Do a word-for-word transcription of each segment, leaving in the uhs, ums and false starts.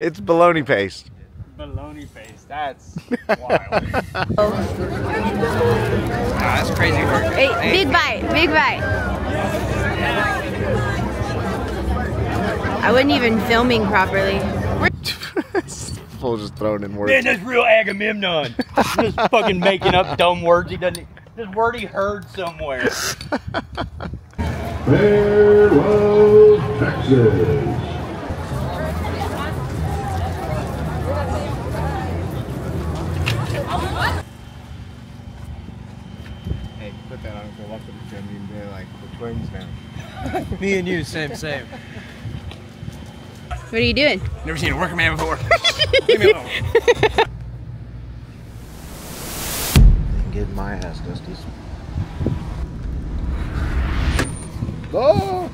It's bologna paste. Bologna paste, that's wild. Ah, that's crazy work. Hey, hey. Big bite, big bite. I wasn't even filming properly. Fool's just throwing in words. Man, that's real Agamemnon. Just fucking making up dumb words he doesn't. This word he heard somewhere. Farewell, Texas. Me and you, same, same. What are you doing? Never seen a worker man before. Leave me alone. Get my ass dusty. Oh!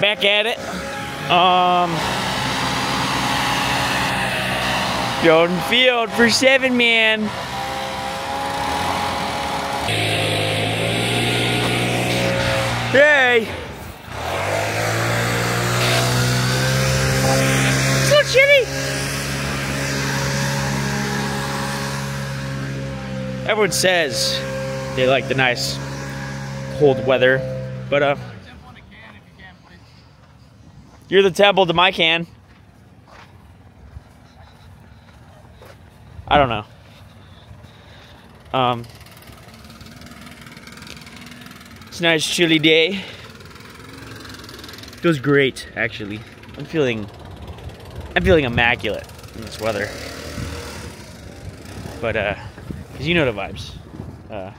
Back at it. Um, Jordan Field for seven man. Hey. So shitty. Everyone says they like the nice cold weather, but uh. You're the temple to my can. I don't know. Um, it's a nice chilly day. Feels great, actually. I'm feeling, I'm feeling immaculate in this weather. But uh, 'cause you know the vibes. Uh,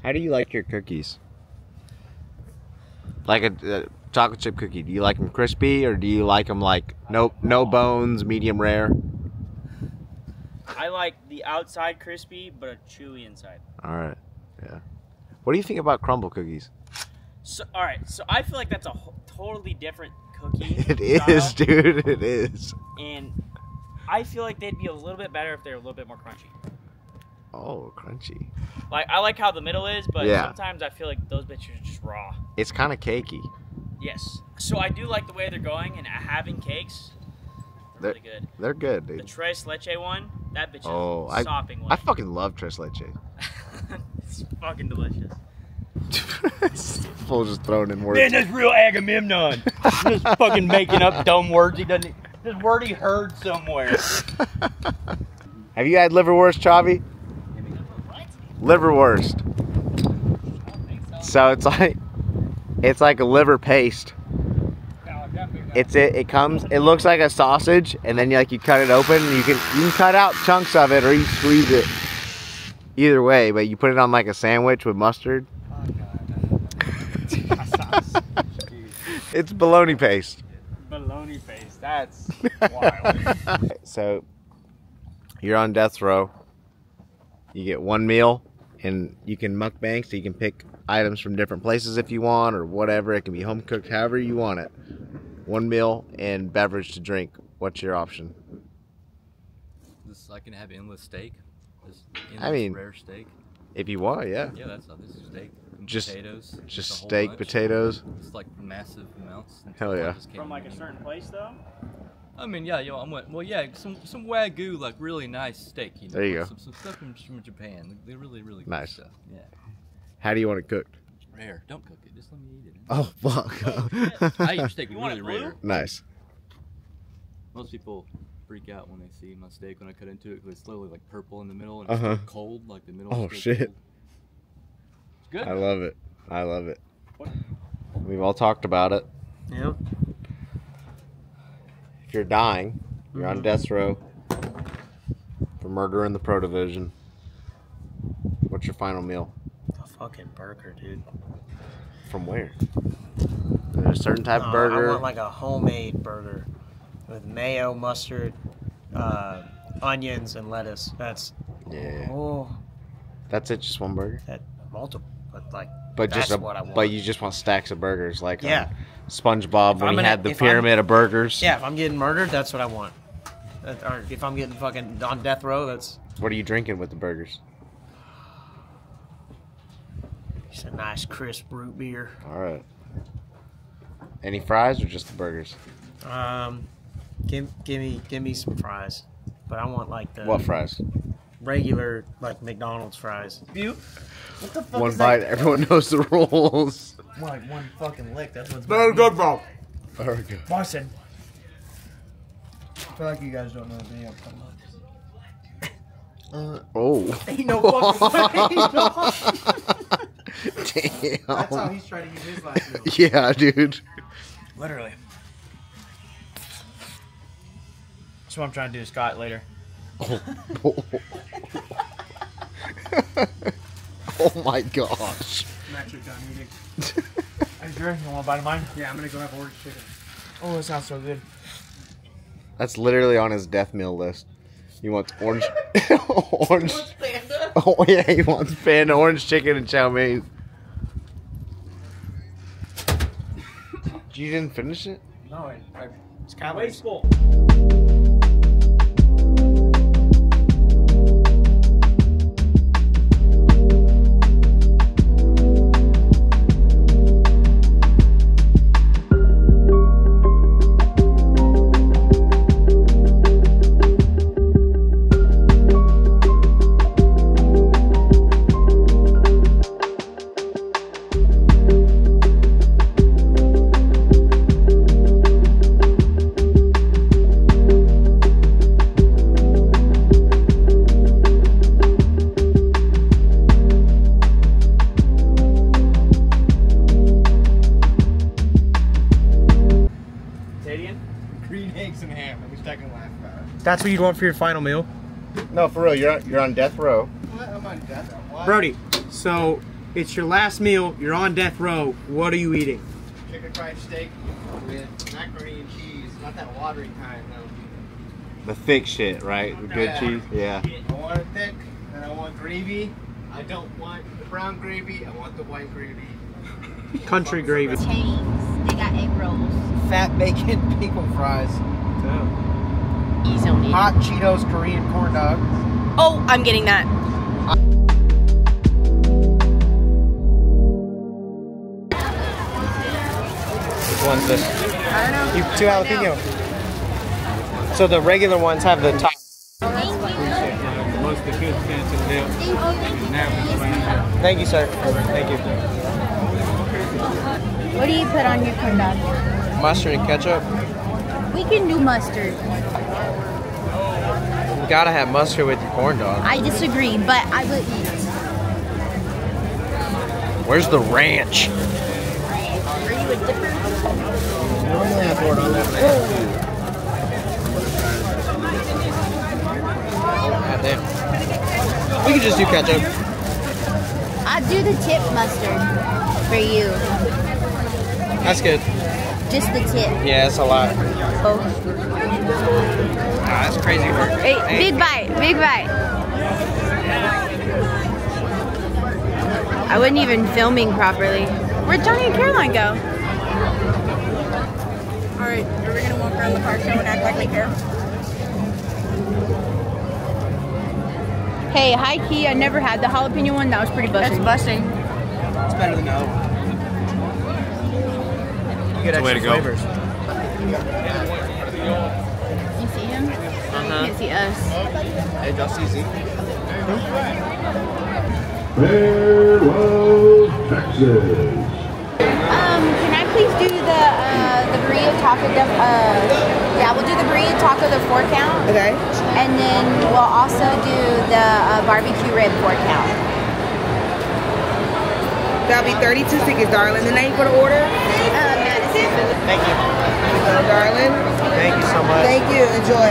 How do you like your cookies? Like a uh, chocolate chip cookie, do you like them crispy or do you like them like no no bones, medium rare? I like the outside crispy, but a chewy inside. All right, yeah. What do you think about crumble cookies? So, all right, so I feel like that's a totally different cooking. It style. is, dude. It is. And I feel like they'd be a little bit better if they're a little bit more crunchy. Oh, crunchy. Like, I like how the middle is, but yeah. sometimes I feel like those bitches are just raw. It's kind of cakey. Yes. So I do like the way they're going and having cakes. They're, they're really good. They're good, dude. The tres leche one, that bitch oh, is I, sopping one. I fucking love tres leche. It's fucking delicious. Full just throwing in words. Man, that's real Agamemnon. Just fucking making up dumb words he doesn't. This word he heard somewhere. Have you had liverwurst, Chavi? Liverwurst. I don't think so. So it's like, it's like a liver paste. It's it. It comes. It looks like a sausage, and then you, like you cut it open. And you can you can cut out chunks of it, or you squeeze it. Either way, but you put it on like a sandwich with mustard. Oh, God. It's bologna paste. Bologna paste. That's wild. So you're on death row. You get one meal, and you can mukbang, so you can pick items from different places if you want, or whatever. It can be home cooked, however you want it. One meal and beverage to drink. What's your option? This I can have endless steak. This endless I mean, rare steak. If you want, yeah. Yeah, that's not. This is steak. Just potatoes. Just steak, bunch. potatoes. It's like massive amounts. Hell yeah. From like a certain place, though. I mean, yeah, yo, I'm well, yeah, some some wagyu, like really nice steak, you know. There you go. Some, some stuff from, from Japan. They're really, really good nice. stuff. Yeah. How do you want it cooked? Rare. Don't cook it. Just let me eat it. Oh fuck! I eat steak you really rare. Nice. Most people freak out when they see my steak when I cut into it because it's literally like purple in the middle and uh -huh. it's cold, like the middle. Oh shit! Cold. It's good. I love it. I love it. What? We've all talked about it. Yep. If you're dying, you're on death row for murdering the Pro Division. What's your final meal? A fucking burger, dude. From where? There's a certain type no, of burger. I want like a homemade burger with mayo, mustard, uh, onions, and lettuce. That's yeah. Oh, that's it. Just one burger. That multiple, but like. But that's just a, what I want. But you just want stacks of burgers, like yeah. Um, SpongeBob if when I'm he gonna, had the pyramid I'm, of burgers. Yeah, if I'm getting murdered, that's what I want. That, or if I'm getting fucking on death row, that's... What are you drinking with the burgers? It's a nice crisp root beer. All right. Any fries or just the burgers? Um, give, give me give me some fries. But I want like the... What fries? Regular, like McDonald's fries. You? What the fuck One is bite, that? Everyone knows the rules. Like one fucking lick. That's what's very good, bro. Very good. Marcin. I feel like you guys don't know the video. Uh, oh. Ain't no fucking way. Damn. That's how he's trying to use his last meal. Yeah, dude. Literally. That's what I'm trying to do, Scott, later. Oh, oh. Oh my gosh. I'm actually done eating. Are you sure? You want a bite of mine? Yeah, I'm gonna go have orange chicken. Oh, that sounds so good. That's literally on his death meal list. He wants orange. Orange. He wants panda. Oh, yeah, he wants panda, orange chicken, and chow mein. You didn't finish it? No, I. I it's kind of wasteful. That's what you'd want for your final meal? No, for real, you're on, you're on death row. What? I'm on death row. What? Brody, so it's your last meal, you're on death row, what are you eating? Chicken fried steak with macaroni and cheese, not that watery kind though. The thick shit, right? The good yeah. cheese? Yeah. I want it thick, and I want gravy. I don't want the brown gravy, I want the white gravy. Country gravy. Chains, they got egg rolls. Fat bacon pickle fries. Damn. He's on it. Hot Cheetos Korean corn dogs. Oh, I'm getting that. Which one's this? I don't know. You two jalapeno. So the regular ones have the top. Oh, that's fine. Most of the kids can't sit down. Thank you, sir. Thank you. What do you put on your corn dog? Mustard and ketchup. We can do mustard. You gotta have mustard with your corn dog. I disagree, but I will eat it. Where's the ranch? Are you a dipper? I normally have corn on that. We can just do ketchup. I'll do the tip mustard for you. That's good. Just the tip. Yeah, that's a lot. Oh. Nah, that's crazy work. Hey, hey. Big bite, big bite. I wasn't even filming properly. Where'd Johnny and Caroline go? Alright, are we gonna walk around the car show and act like we care? Hey, high key, I never had the jalapeno one. That was pretty busting. That's busting. It's better than no. You get extra flavors. Yeah. You see him? Uh-huh. You can see us. Hey, y'all see Z? Farewell, Texas. Um, can I please do the uh, the burrito taco? The, uh, yeah, we'll do the burrito taco, the four count. Okay. And then we'll also do the uh, barbecue rib four count. That'll be thirty-two tickets, darling. The name for the order. Thank you. So, darling. Thank you so much. Thank you. Enjoy.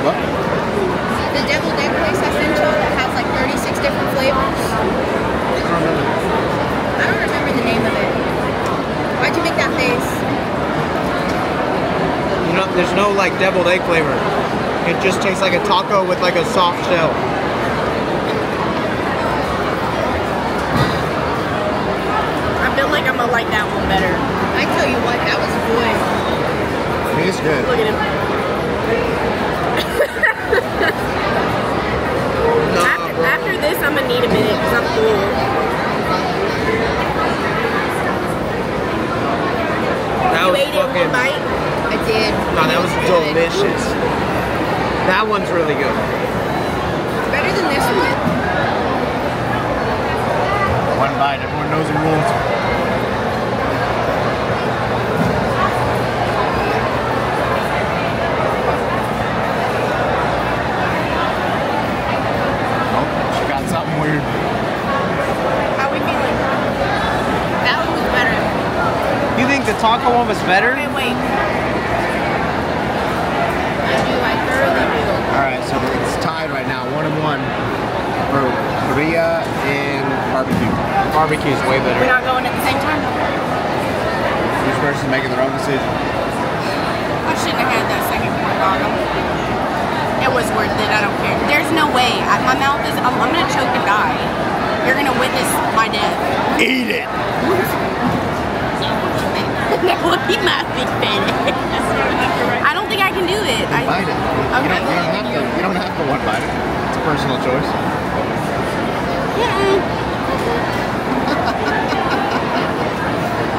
What? The Devil Dead place I sent you that has like thirty-six different flavors. I don't remember the name of it. Why'd you make that face? No, there's no like deviled egg flavor. It just tastes like a taco with like a soft shell. I feel like I'm gonna like that one better. I tell you what, that was good. It is good. Look at him. no, after, no. after this, I'm gonna need a minute because I'm full. That you was ate fucking. It one bite? I did. No, that was delicious. That one's really good. It's better than this one. One bite, everyone knows the rules. Oh, she got something weird. How we feeling? That one was better. You think the taco one was better? Wait, wait. Alright, so it's tied right now, one and one for burrito and barbecue. Barbecue's way better. We're not going at the same time? Each person's making their own decision. I shouldn't have had that second corn dog. It was worth it, I don't care. There's no way. I, my mouth is, I'm, I'm going to choke and die. You're going to witness my death. Eat it! That would be my big fat. I don't think I can do it. I, bite it. Okay. You, don't, you, don't have to, you don't have to one bite it. It's a personal choice. Yeah.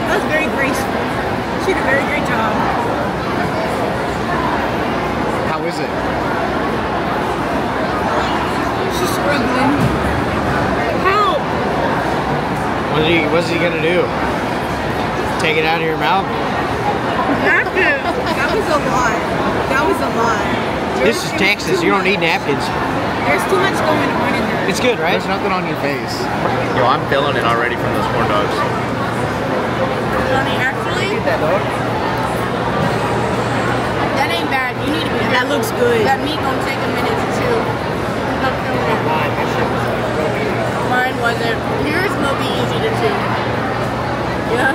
That was very graceful. She did a very great job. How is it? She's struggling. Help! What he, what's he gonna do? Take it out of your mouth? That was a lot. That was a lot. This is Texas. You don't need napkins. There's too much going on in there. It's good, right? There's nothing on your face. Yo, I'm feeling it already from those corn dogs. Johnny, actually, that ain't bad. You need to be. That looks good. That meat gonna take a minute to chew. Mine wasn't. Yours will be easy to chew. Yeah.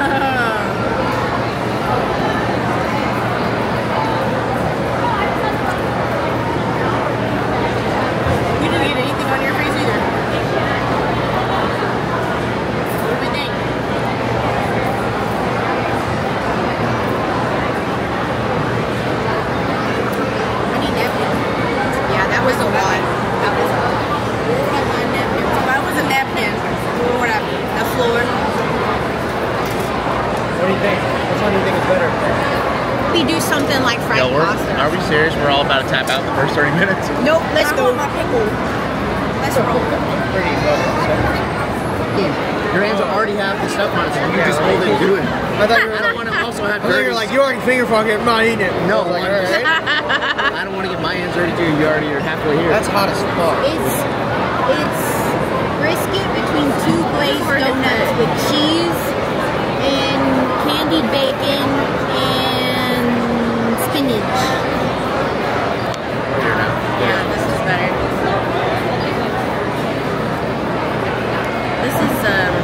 Yo, we're, are we serious? We're all about to tap out in the first thirty minutes? Nope, let's go. Let's roll. Your hands are already half the stuff on it, so you just hold it and do it. I thought you were the one who also had burgers. I thought you were like, you already finger fucked it, I'm not eating it. No, like, all right. I don't want to get my hands dirty too, you already are halfway here. That's hot as fuck. It's, it's brisket between two glazed donuts with cheese and candied bacon and spinach. Yeah, this is better. This is, um...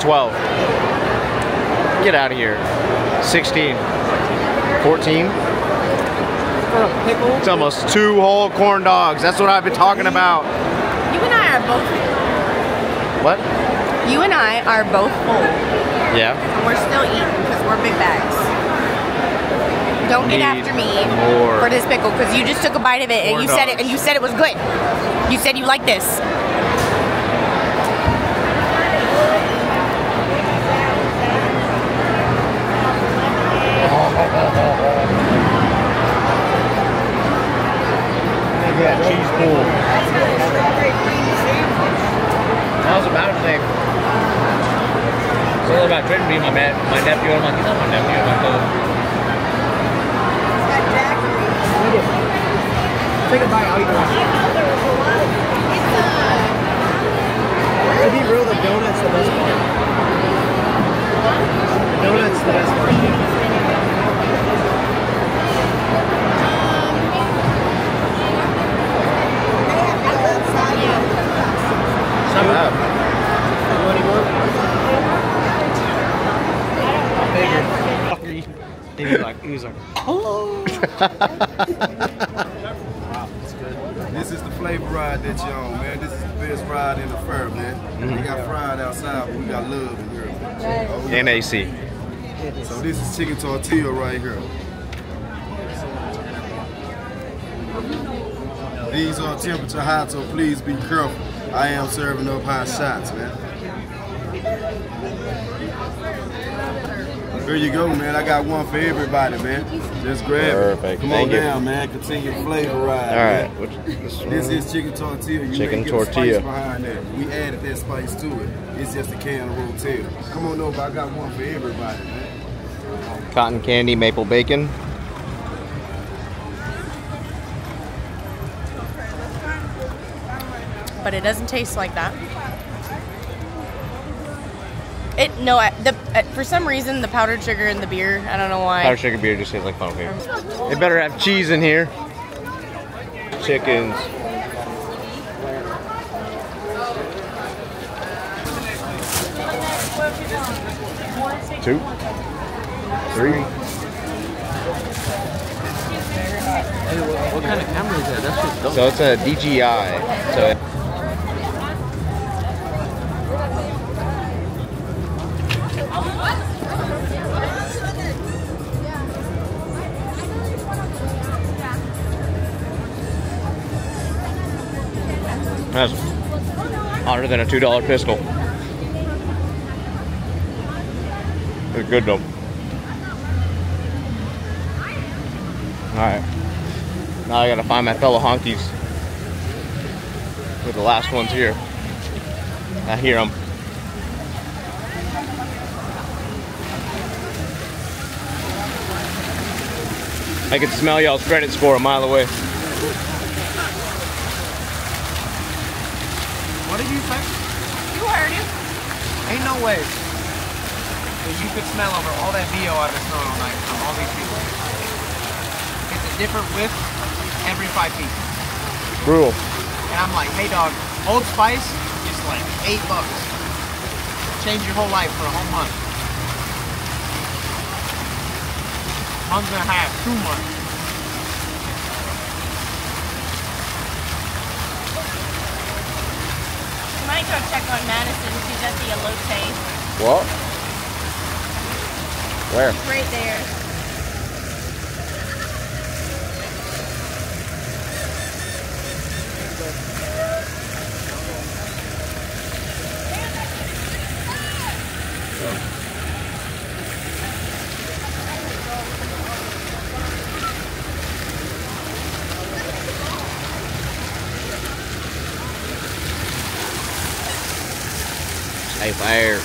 twelve. Get out of here. sixteen. fourteen. It's almost two whole corn dogs. That's what I've been talking about. You and I are both full. What? You and I are both full. Yeah. And we're still eating because we're big bags. Don't Need get after me more. For this pickle because you just took a bite of it corn and you dogs. said it and you said it was good. You said you liked this. Yeah, cheese pool. That was about a thing. It's all about trying to be my man, my nephew. I'm like, he's not my nephew, my cousin. Take a bite, I'll eat the one. To be real, the donut's the best part. The donut's the best part. It's not bad. He was like, he was like, hello. Wow, that's good. This is the flavor ride that you're on, man. This is the best ride in the firm, man. Mm-hmm. We got fried outside, but we got love in here. Oh, yeah. N A C. So this is chicken tortilla right here. These are temperature hot, so please be careful. I am serving up hot shots, man. Here you go, man. I got one for everybody, man. Just grab Perfect. it. Come Thank on you. down, man. Continue flavor ride. All right. This, this is chicken tortilla. You chicken tortilla. Spice behind that. We added that spice to it. It's just a can of rotel. Come on over. I got one for everybody, man. Cotton candy, maple bacon. But it doesn't taste like that. It no, the for some reason the powdered sugar in the beer. I don't know why. Powdered sugar beer just tastes like funnel cake. It better have cheese in here. Chickens. Two. Three. What kind of camera is that? That's just dope. So it's a D J I. So. It That's hotter than a two dollar pistol. It's good though. Alright. Now I gotta find my fellow honkies. They're the last ones here. I hear them. I can smell y'all's credit score a mile away. What did you think? You heard it. Ain't no way. You could smell over all that V O I've been smelling all night from all these people. It's a different whiff every five feet. Brutal. And I'm like, hey dog, Old Spice, you It's like eight bucks. Change your whole life for a whole month. Month and a half, two months. You might go check on Madison. She's at the elote. What? Where? Right there. Hey, fire.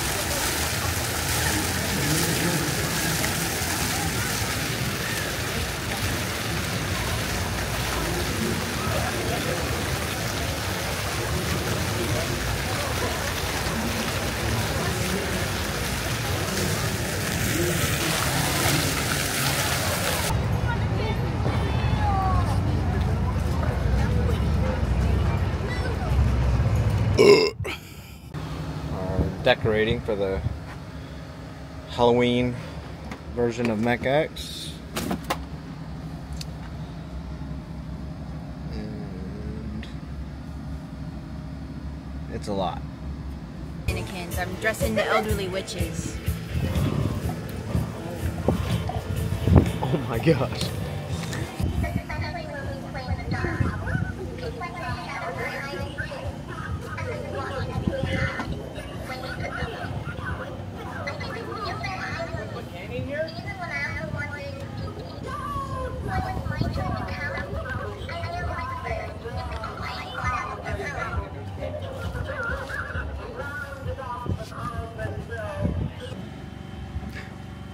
Decorating for the Halloween version of Mech X. And it's a lot. Mannequins. I'm dressing the elderly witches. Oh my gosh.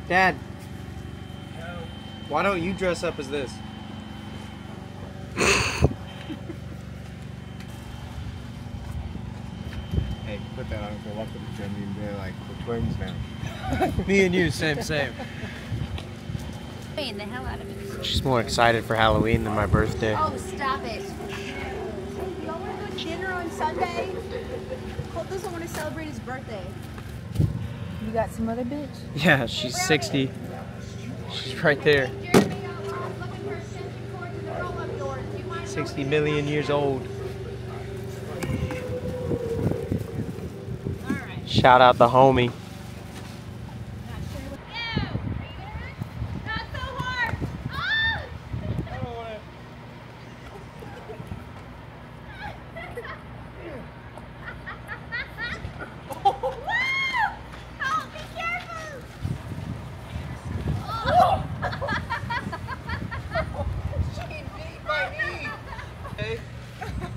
Dad, why don't you dress up as this? Hey, put that on for a walk with the gym, and they're like, we're twins now. Me and you, same, same. The hell out of it. She's more excited for Halloween than my birthday. Oh, stop it. Hey, y'all want to go to dinner on Sunday? Colt doesn't want to celebrate his birthday. You got some other bitch? Yeah, she's sixty. She's right there. sixty million years old. Shout out the homie.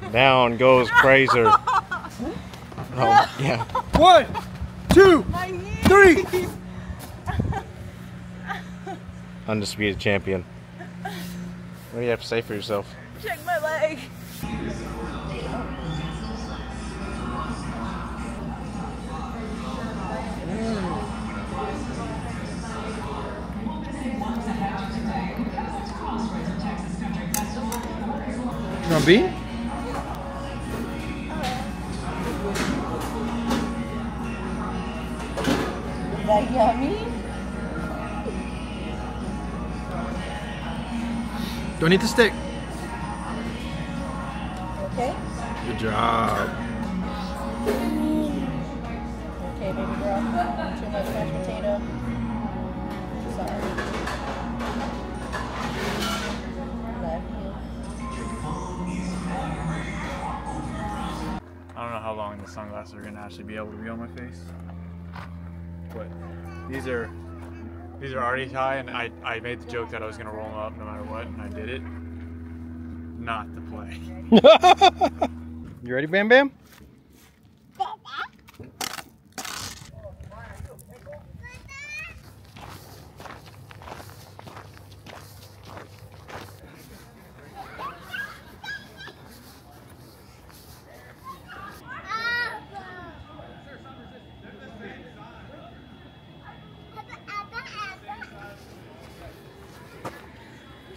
Down goes Fraser. Oh, yeah. One, two, three. Undisputed champion. What do you have to say for yourself? Check my leg. Trumpy? That yummy? Don't eat the stick. Okay. Good job. Okay, baby girl. Too much mashed potato. Sorry. I don't know how long the sunglasses are gonna actually be able to be on my face. But these are these are already high, and I, I made the joke that I was gonna roll them up no matter what, and I did it. Not the play. You ready, Bam Bam?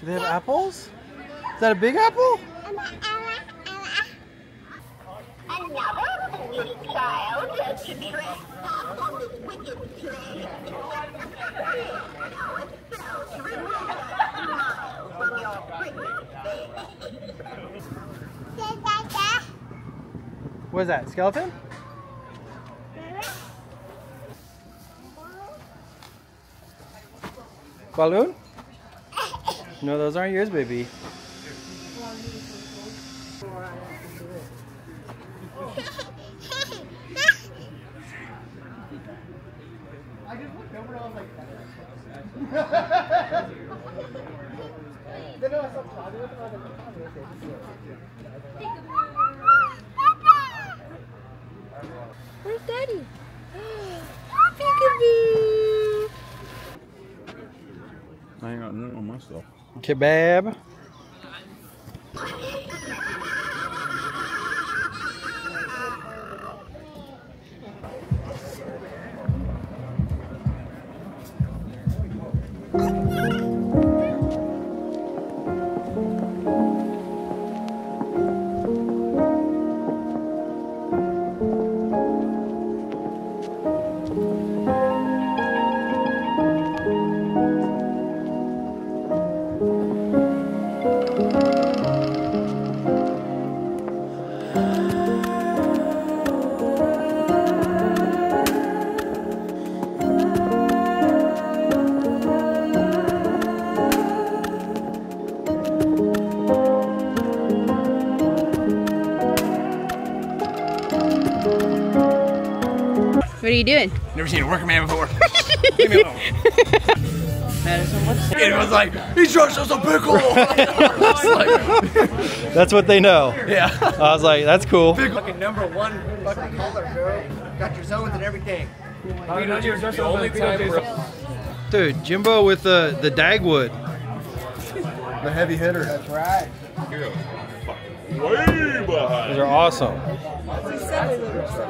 Do they have apples? Is that a big apple? What is that, skeleton? Balloon? No, those aren't yours, baby. I just looked over and I was like, then I saw Claudia with another one. Where's Daddy? Peekaboo! I ain't got nothing on myself. Kebab. What are you doing? Never seen a working man before. Leave me alone. It was like, he just us a pickle. Like, that's what they know. Yeah. I was like, that's cool. Fucking number one fucking color, girl. Got your zones and everything. I mean, you're just the only time, bro. Dude, Jimbo with the the dagwood. The heavy hitter. That's right. You're fucking way behind. These are awesome.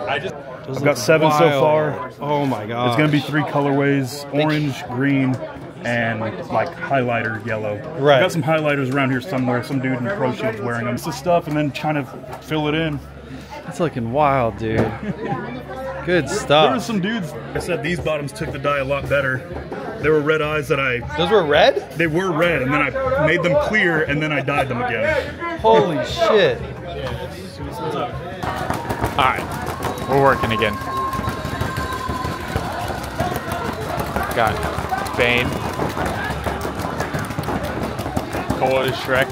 I just. I've got seven wild. So far. Oh my god! It's gonna be three colorways: orange, green, and like highlighter yellow. Right. I've got some highlighters around here somewhere. Some dude in pro shield's wearing them. It's the stuff, and then trying to fill it in. That's looking wild, dude. Good stuff. There were some dudes. I said these bottoms took the dye a lot better. There were red eyes that I. Those were red? They were red, and then I made them clear, and then I dyed them again. Holy shit! All right. We're working again. Got Bane. Colt is Shrek.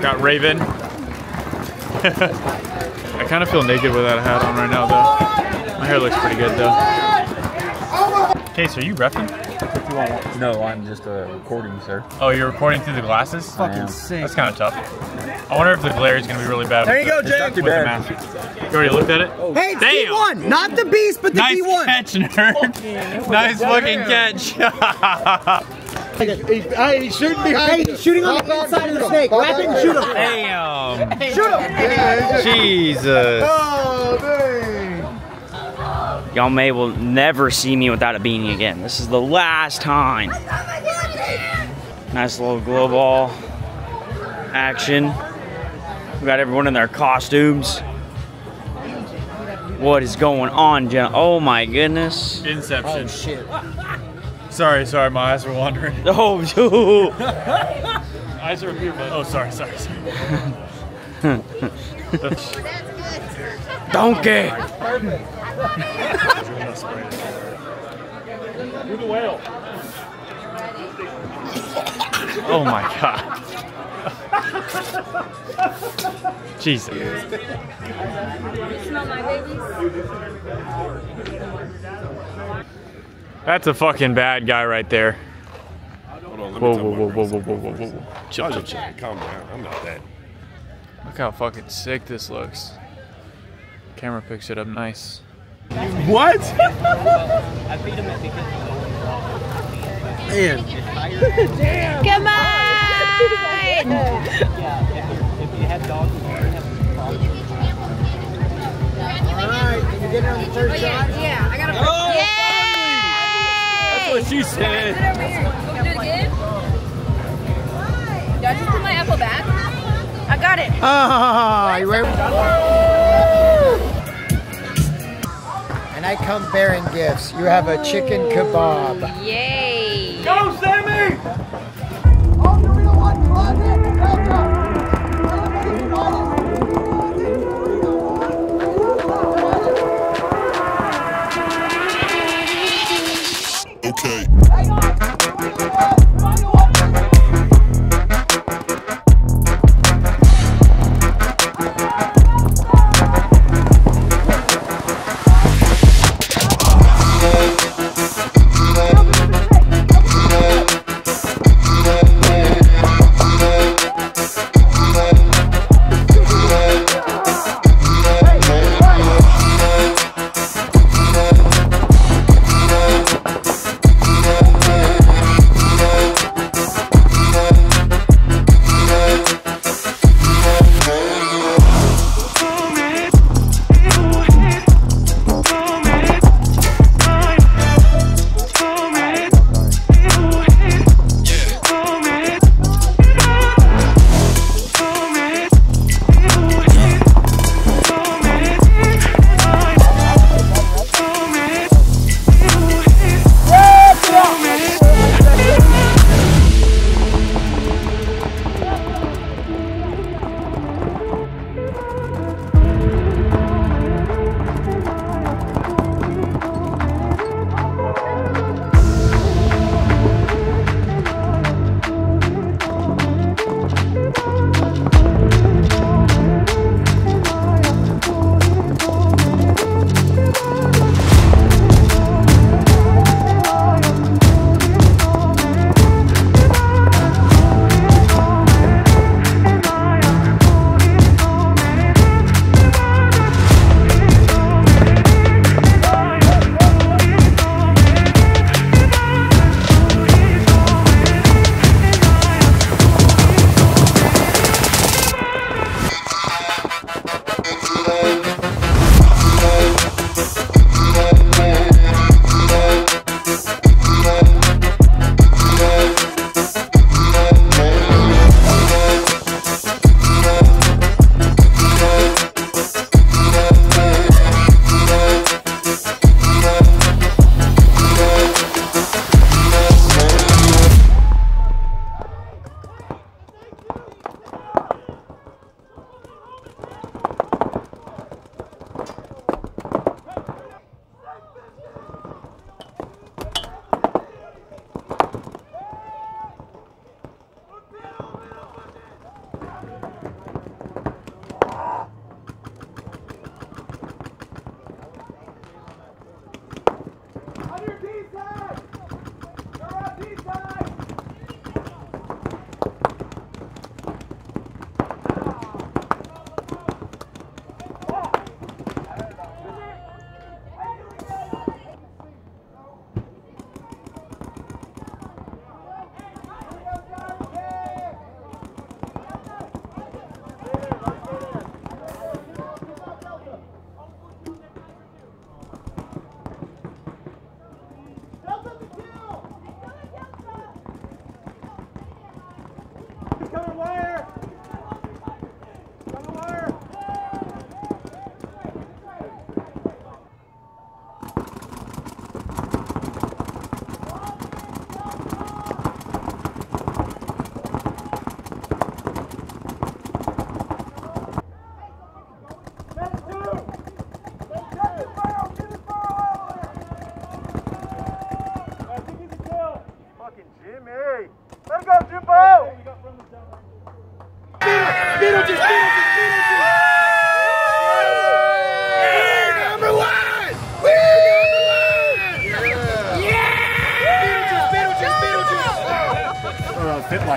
Got Raven. I kind of feel naked without a hat on right now though. My hair looks pretty good though. Okay, so are you reffing? No, I'm just uh, recording, sir. Oh, you're recording through the glasses? Fucking sick. That's kind of tough. I wonder if the glare is going to be really bad. There you go, Jake. Not too bad. You already looked at it? Oh. Hey, it's D one! Not the beast, but the nice D one! Catch, nerd. Nice fucking catch. Hey, he's shooting behind hey, he's shooting on the inside of the snake. Wrap it and shoot him. Damn. Shoot him. Jesus. Oh, man. Y'all may will never see me without a beanie again. This is the last time. Nice little glow ball action. We got everyone in their costumes. What is going on, John? Oh my goodness. Inception. Oh, shit. Sorry, sorry, my eyes were wandering. Oh, dude. Eyes are here, but oh, sorry, sorry, sorry. Donkey. Perfect. You're the whale. Oh my god. Jesus. That's a fucking bad guy right there. Hold on, let me whoa, whoa, whoa, whoa, whoa, whoa, whoa, whoa, whoa. Chill, chill, chill. Calm down. I'm not that. Look how fucking sick this looks. Camera picks it up nice. What? Man. Damn. Come on! Yeah, I gotta. Oh, yay! That's what she said. Do it again. Did I just put my apple back? I got it. Ah, oh, you ready? and I come bearing gifts. You have a chicken kebab. Yay! Go, Sammy! Oh, you really want to welcome. Okay.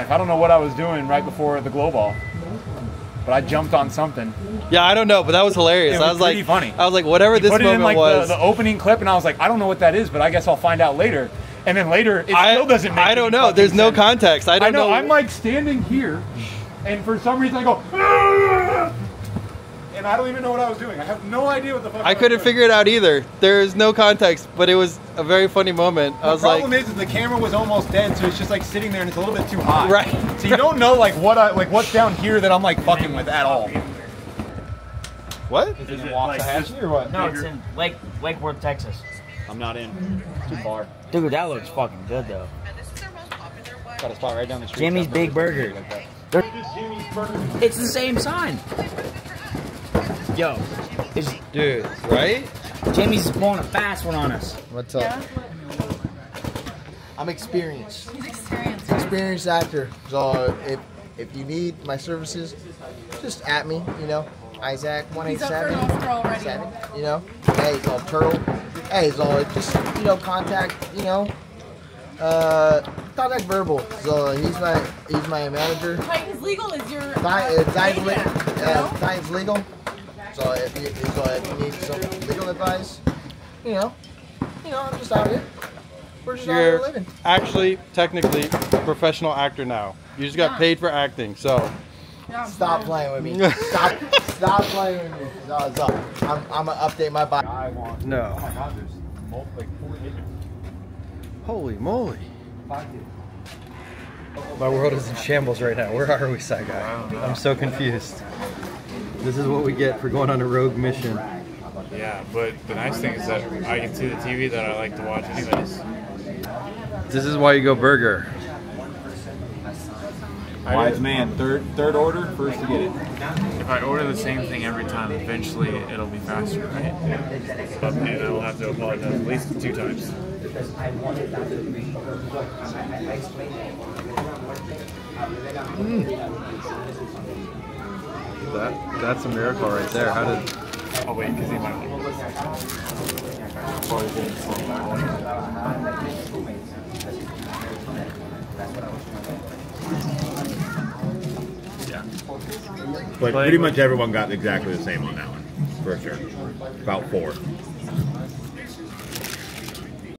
I don't know what I was doing right before the glow ball, but I jumped on something. Yeah, I don't know, but that was hilarious. It was I was pretty like, funny. I was like, whatever you this put moment it in, like, was. The, the opening clip, and I was like, I don't know what that is, but I guess I'll find out later. And then later, it I, still doesn't make. I don't know. There's sense. No context. I don't I know, know. I'm like standing here, and for some reason I go, aah! And I don't even know what I was doing. I have no idea what the fuck. I, I couldn't figure it out either. There is no context, but it was a very funny moment. I was like, the problem is, is the camera was almost dead, so it's just like sitting there and it's a little bit too high. Right. So you don't know like what I like what's down here that I'm like fucking with at all. What? Is, is it in Waxahachie like, or what? No, bigger? It's in Lake Lake Worth, Texas. I'm not in. Too far. Dude, that looks fucking good though. Got a spot right down the street. Jimmy's Big Burger. Like Jimmy's Burger. It's the same sign. Yo, it's, dude, right? Jimmy's blowing a fast one on us. What's up? Yeah. I'm experienced. He's experienced. Experienced actor. So if if you need my services, just at me. You know, Isaac one eight seven. You know, hey, it's all turtle. Hey, it's all just you know contact. You know, uh, contact verbal. So he's my he's my manager. Titans Legal is your. Titans uh, uh, Legal. So if, you, so if you need some legal advice, you know, you know, I'm just out here. We're just You're out here living. Actually, technically, a professional actor now. You just got yeah. paid for acting, so. Yeah, stop playing with me. Stop, stop playing with me. No, stop. I'm, I'm gonna update my body. I want. No. Oh my God, there's like four acres. Holy moly. Five acres. My world is in shambles right now. Where are we, Sci Guy? I'm so confused. This is what we get for going on a rogue mission. Yeah, but the nice thing is that I can see the T V that I like to watch anyways. This is why you go burger. Wise man, third third order, first to get it. If I order the same thing every time, eventually it'll be faster, right? But man, I'll have to apologize at least two times. Mm. That, that's a miracle right there. How did... Oh wait, because he might yeah. But pretty much everyone got exactly the same on that one, for sure. About four.